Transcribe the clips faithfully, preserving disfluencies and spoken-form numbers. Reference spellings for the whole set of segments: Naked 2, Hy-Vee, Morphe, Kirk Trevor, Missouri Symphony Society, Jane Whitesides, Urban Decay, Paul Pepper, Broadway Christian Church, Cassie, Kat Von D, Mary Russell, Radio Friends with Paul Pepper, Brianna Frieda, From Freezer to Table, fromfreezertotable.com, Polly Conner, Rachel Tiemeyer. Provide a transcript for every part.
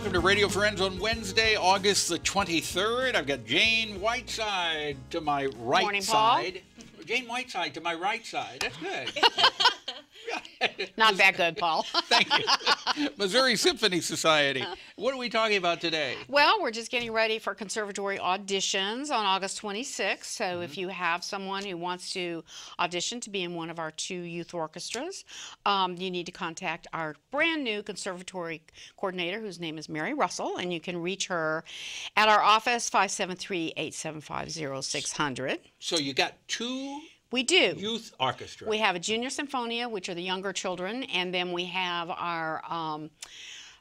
welcome to Radio Friends on Wednesday, August the twenty-third. I've got Jane Whiteside to my right Morning, side. Paul. Jane Whiteside to my right side. That's good. Not that good, Paul. Thank you. Missouri Symphony Society. What are we talking about today? Well, we're just getting ready for conservatory auditions on August twenty-sixth. So mm-hmm. if you have someone who wants to audition to be in one of our two youth orchestras, um, you need to contact our brand new conservatory coordinator, whose name is Mary Russell, and you can reach her at our office, five seven three, eight seven five, oh six hundred. So you got two... We do. Youth orchestra. We have a junior symphonia, which are the younger children, and then we have our um,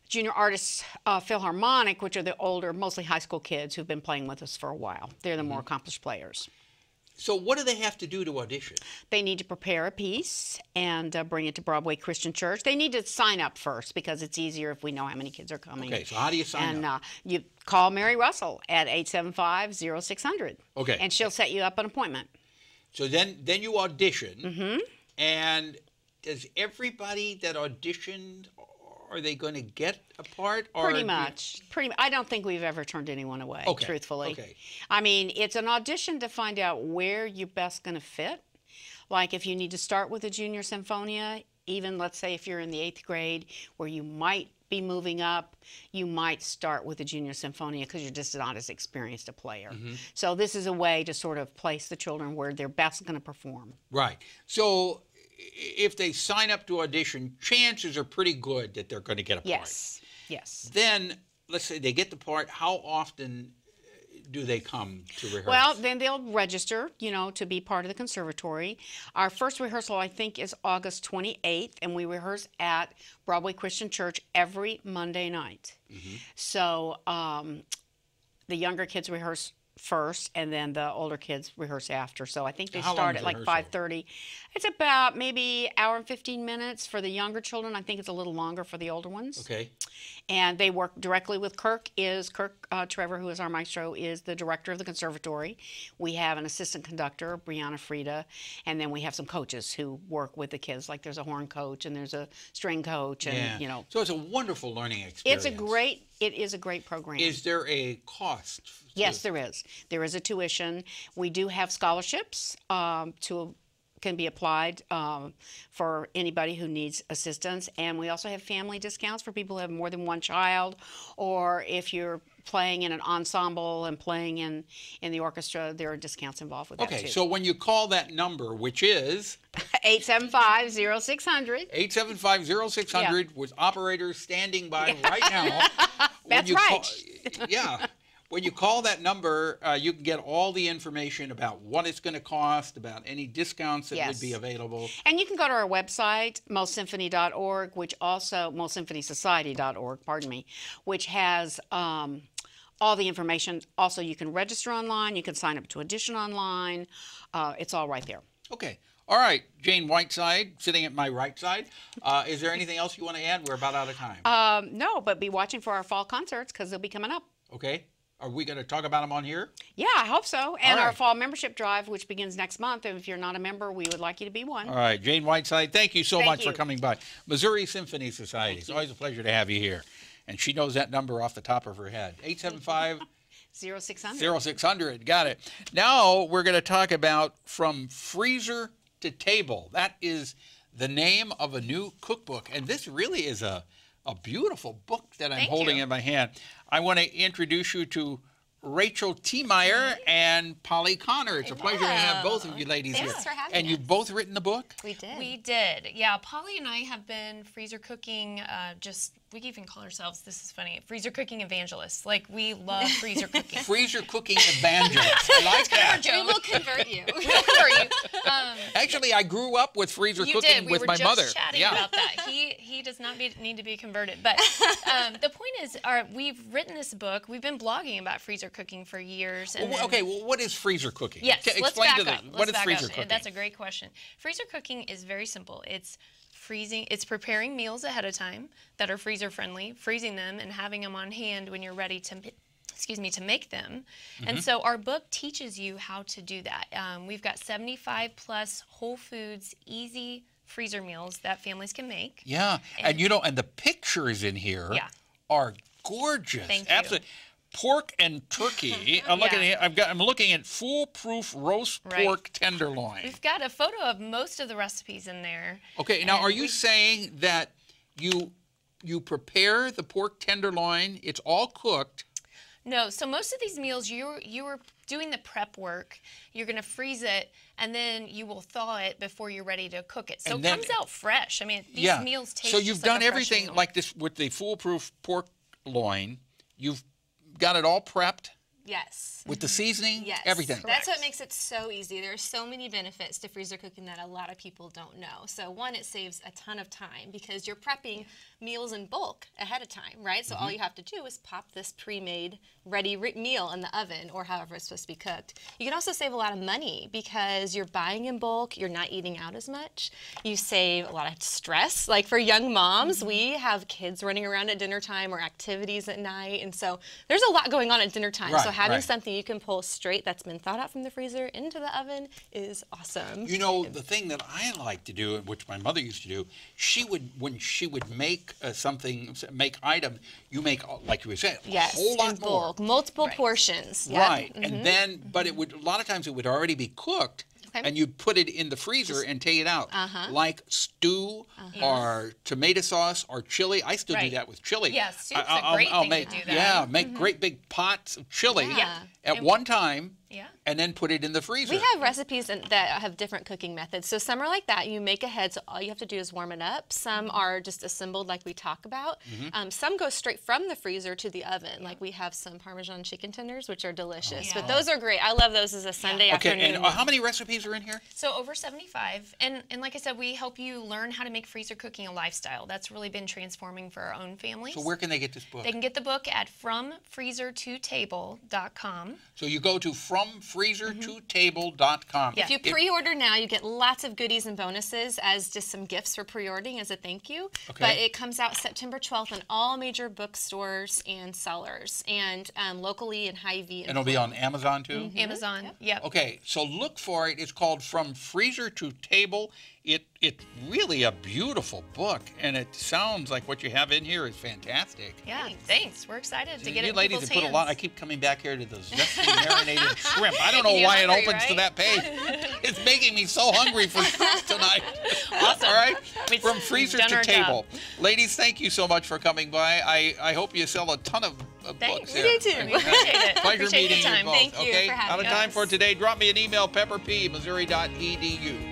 junior artists uh, philharmonic, which are the older, mostly high school kids who've been playing with us for a while. They're the mm-hmm. more accomplished players. So what do they have to do to audition? They need to prepare a piece and uh, bring it to Broadway Christian Church. They need to sign up first because it's easier if we know how many kids are coming. Okay, so how do you sign and, up? And uh, you call Mary Russell at eight seven five, oh six hundred. Okay. And she'll set you up an appointment. So then, then you audition, mm-hmm. and does everybody that auditioned, are they going to get a part? Or pretty much. Pretty. I don't think we've ever turned anyone away, okay. truthfully. Okay. I mean, it's an audition to find out where you're best going to fit. Like if you need to start with a junior symphonia, even let's say if you're in the eighth grade where you might be moving up, you might start with a junior symphonia because you're just not as experienced a player. Mm-hmm. So this is a way to sort of place the children where they're best going to perform. Right. So if they sign up to audition, chances are pretty good that they're going to get a part. Yes, yes. Then let's say they get the part, how often do they come to rehearse? Well, then they'll register, you know, to be part of the conservatory. Our first rehearsal, I think, is August twenty-eighth, and we rehearse at Broadway Christian Church every Monday night. Mm-hmm. So um, the younger kids rehearse first, and then the older kids rehearse after. So I think they How start at like five thirty. It's about maybe hour and fifteen minutes for the younger children. I think it's a little longer for the older ones. Okay. And they work directly with Kirk. Is Kirk uh, Trevor, who is our maestro, is the director of the conservatory. We have an assistant conductor, Brianna Frieda, and then we have some coaches who work with the kids. Like there's a horn coach and there's a string coach, and yeah. you know. So it's a wonderful learning experience. It's a great. It is a great program. Is there a cost? Yes, there is. There is a tuition. We do have scholarships um, to can be applied um, for anybody who needs assistance, and we also have family discounts for people who have more than one child, or if you're playing in an ensemble and playing in in the orchestra, there are discounts involved with that. Okay, too. So when you call that number, which is eight seven five, oh six hundred, eight seven five, oh six hundred, yeah. with operators standing by yeah. right now. That's right. Call, yeah. When you call that number, uh, you can get all the information about what it's going to cost, about any discounts that yes. would be available. And you can go to our website, mosymphony dot org, which also, mosymphony society dot org, pardon me, which has um, all the information. Also, you can register online. You can sign up to audition online. Uh, it's all right there. Okay. All right, Jane Whiteside, sitting at my right side. Uh, is there anything else you want to add? We're about out of time. Um, no, but be watching for our fall concerts because they'll be coming up. Okay. Are we going to talk about them on here? Yeah, I hope so. And right. our fall membership drive, which begins next month. And if you're not a member, we would like you to be one. All right, Jane Whiteside, thank you so thank much you. for coming by. Missouri Symphony Society. Thank it's you. always a pleasure to have you here. And she knows that number off the top of her head. eight seven five, oh six hundred. oh six hundred, got it. Now we're going to talk about From Freezer to Table. That is the name of a new cookbook. And this really is a... a beautiful book that I'm Thank holding you. in my hand. I want to introduce you to Rachel Tiemeyer and Polly Conner. It's Hello. a pleasure to have both of you ladies Thanks here. Thanks for having and us. And you've both written the book? We did. We did. Yeah, Polly and I have been freezer cooking, uh, just, we even call ourselves, this is funny, freezer cooking evangelists. Like, we love freezer cooking. Freezer cooking evangelists. I like that. We will convert you. We will convert you. Um, Actually, I grew up with freezer you cooking did. We with were my just mother. Chatting yeah. about that. He he does not be, need to be converted. But um, the point is, our, we've written this book. We've been blogging about freezer cooking for years. And well, then, okay, well, what is freezer cooking? Yes, okay, let's explain back to them. Up. What let's is freezer up. cooking? That's a great question. Freezer cooking is very simple. It's freezing. It's preparing meals ahead of time that are freezer friendly, freezing them, and having them on hand when you're ready to. excuse me, to make them. Mm-hmm. And so our book teaches you how to do that. Um, we've got seventy-five plus whole foods, easy freezer meals that families can make. Yeah, and, and you know, and the pictures in here yeah. are gorgeous. Thank you. Absolutely. Pork and turkey. I'm looking. Yeah. At, I've got. I'm looking at foolproof roast right. pork tenderloin. We've got a photo of most of the recipes in there. Okay. Now, are you we... saying that you you prepare the pork tenderloin? It's all cooked. No. So most of these meals, you you were doing the prep work. You're going to freeze it, and then you will thaw it before you're ready to cook it. So and it comes out fresh. I mean, these yeah. meals taste. So you've just done like everything meal. Like this with the foolproof pork loin. You've got it all prepped? Yes. With the seasoning? Yes. Everything. Correct. That's what makes it so easy. There are so many benefits to freezer cooking that a lot of people don't know. So one, it saves a ton of time because you're prepping meals in bulk ahead of time, right? So mm-hmm. all you have to do is pop this pre-made, ready re meal in the oven or however it's supposed to be cooked. You can also save a lot of money because you're buying in bulk, you're not eating out as much. You save a lot of stress. Like for young moms, mm-hmm. we have kids running around at dinner time or activities at night. And so there's a lot going on at dinner time. Right. So having right. something you can pull straight that's been thawed out from the freezer into the oven is awesome. You know, the thing that I like to do, which my mother used to do, she would, when she would make uh, something, make item, you make, like you were saying, yes, a whole lot in bulk, more. Multiple right. portions. Yep. Right. Mm-hmm. And then, but it would, a lot of times it would already be cooked. Okay. And you'd put it in the freezer just, and take it out, uh-huh. like stew uh-huh. or tomato sauce or chili. I still right. do that with chili. Yeah, soup's I, a great I'll, I'll thing make, to do that. Yeah, make mm-hmm. great big pots of chili yeah. at and one time. Yeah. And then put it in the freezer. We have recipes in, that have different cooking methods. So some are like that. You make ahead, so all you have to do is warm it up. Some are just assembled like we talk about. Mm-hmm. um, some go straight from the freezer to the oven. Yeah. Like we have some Parmesan chicken tenders, which are delicious. Oh, yeah. But those are great. I love those as a Sunday yeah. afternoon. Okay, and uh, how many recipes are in here? So over seventy-five. And, and like I said, we help you learn how to make freezer cooking a lifestyle. That's really been transforming for our own families. So where can they get this book? They can get the book at from freezer to table dot com. So you go to from from freezer to table dot com. Yeah. If you pre-order now, you get lots of goodies and bonuses as just some gifts for pre-ordering as a thank you. Okay. But it comes out September twelfth in all major bookstores and sellers, and um, locally in Hy-Vee. And, and it'll be on Amazon too? Mm-hmm. Amazon, yep. yep. Okay, so look for it. It's called From Freezer to Table. It It's really a beautiful book, and it sounds like what you have in here is fantastic. Yeah, thanks. thanks. We're excited See, to get it in people's hands. You ladies have put a lot. I keep coming back here to the zesty marinated shrimp. I don't know You're why hungry, it opens right? to that page. It's making me so hungry for shrimp tonight. Awesome. All right, we've, From Freezer to Table. Job. Ladies, thank you so much for coming by. I, I hope you sell a ton of uh, books here. Thanks, you do too. We appreciate it. Pleasure appreciate meeting you both. Thank you okay? for having Out of us. Time for today. Drop me an email, pepper p at missouri dot e d u.